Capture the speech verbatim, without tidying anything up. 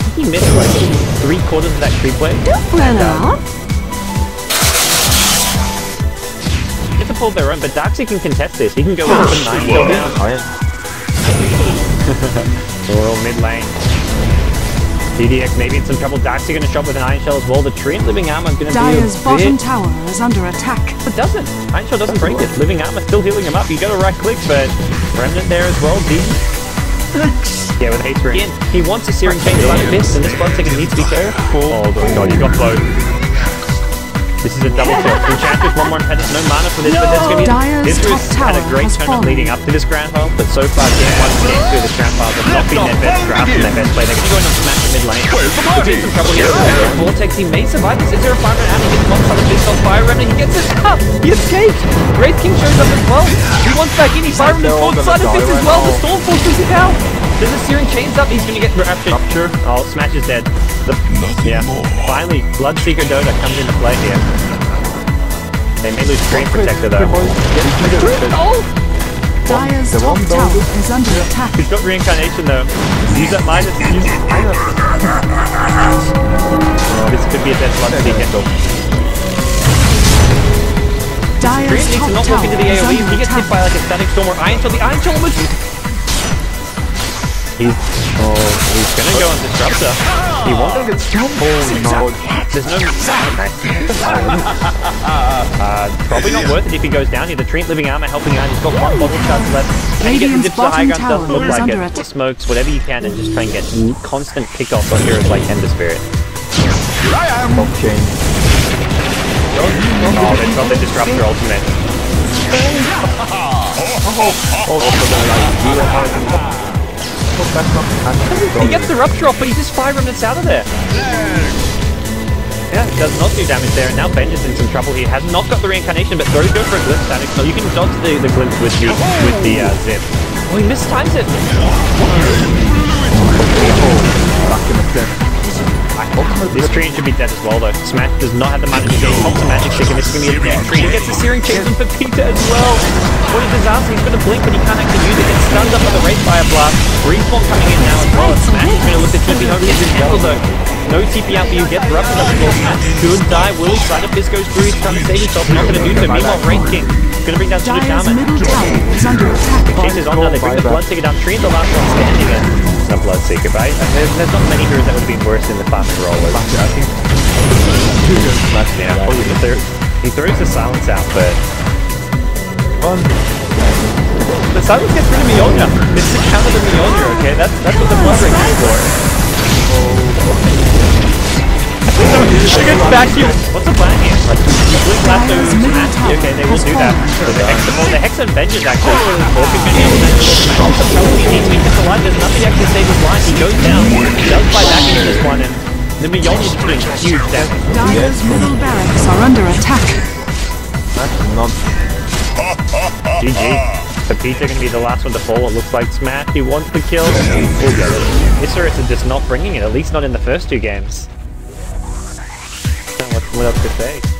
I think he missed like three quarters of that creep wave. Don't run off. It's a pull their own, but Darkseid can contest this. He can go with a nine kill down. We're all mid lane. D D X maybe in some trouble. Darkseid gonna shop with an Iron Shell as well. The Treant Living Armor gonna Dyer's be a bottom bit. Tower is under attack. It doesn't. Iron Shell doesn't break it. Living Armor still healing him up. You gotta right click, but Remnant there as well. D D X. Yeah, with Hate Ring. Again, he wants a Searing Chain to land fist, and this Bloodseeker needs to be careful. Oh god, you got blowed. This is a double kill. Enchantress one one had no mana for this, no! But that's going to be... Isurus had a great tournament leading up to this Groundhog, but so far, game one and game two, this Groundhog has not been their best draft and their best play. They're going to go in and smash the mid lane. Could be some trouble here. Vortex, he may survive this. Is there a fire round? He gets one shot this on Fire Remnant. He gets it. Ah, he escaped. Wraith King shows up as well. He wants back in. He fires him the fourth side of this as well. The Storm forces him out. There's a Searing Chains up, he's gonna get Rapture. Oh, Smash is dead. The, yeah. More. Finally, Bloodseeker Dota comes into play here. They may lose Screen Protector though. Oh! Dyer's top tower is under attack. He's got Reincarnation though. Use that minus. Use it. Oh, this could be a dead Bloodseeker. Dyer's Screen needs to not walk into the A O E. He gets hit by like a Static Storm or Iron Shell. The Iron Shell almost... He's, oh, he's gonna go on Disruptor. He won't get stopped. Holy god. There's no... uh, probably not worth it if he goes down here. The Treant Living Armor helping out. He's got one bottle shots left. And he gets dips the high ground, doesn't look like it. He smokes whatever you can and just try and get constant pick-off on heroes like Ember Spirit. Here I am! Oh, they've got the Disruptor ultimate. Oh, oh, back up. He gets the Rupture off, but he just Fire Remnants out of there. Yeah, it does not do damage there, and now Benj is in some trouble here. Has not got the Reincarnation, but throws go for a Glimpse Static, so you can dodge the, the Glimpse with you, with the uh, Zip. Oh, he mistimes it! This Treant should be dead as well, though. Smash does not have the mana to go. Pops a Magic Stick, and this is going to be a dead Treant. He gets the Searing Chains for Peter as well. What a disaster. He's going to blink, but he can't actually use it. Gets stunned up by the Wraith Fire Blast. Respawn coming in now as well. Smash is going to look at T P. Home gets his handle, though. No T P out for you. Gets Ruptured up as well. Smash could die. Will side of this goes through. He's trying to save himself. Not going to do so. Meanwhile, Wraith King is going to bring down Sudden Shaman. The chase is on now. They bring the Bloodseeker down. Treant the last one standing in. A Bloodseeker, right? And there's, there's not many heroes that would have been worse in the farming role. I think yeah, probably the third. He throws the Silence out, but um, the Silence gets rid of Mjolnir. It's the counter to Mjolnir, okay? That's that's what the Blood Ring is for. She gets back here. What's the plan here? Like, you blink last over smash. Okay, they will do that. So the Hex, well, the Hex and Vengeance actually really important. He needs to be hit alive. There's nothing actually to save his life. He goes down. He does buy back into this one, and the Mjolnir's doing huge damage. Dyer's middle barracks are under attack. That's not. G G. The Peter going to be the last one to fall. It looks like Smash. He wants the kill. We'll get it. Isurus is just not bringing it. At least not in the first two games. What else to say?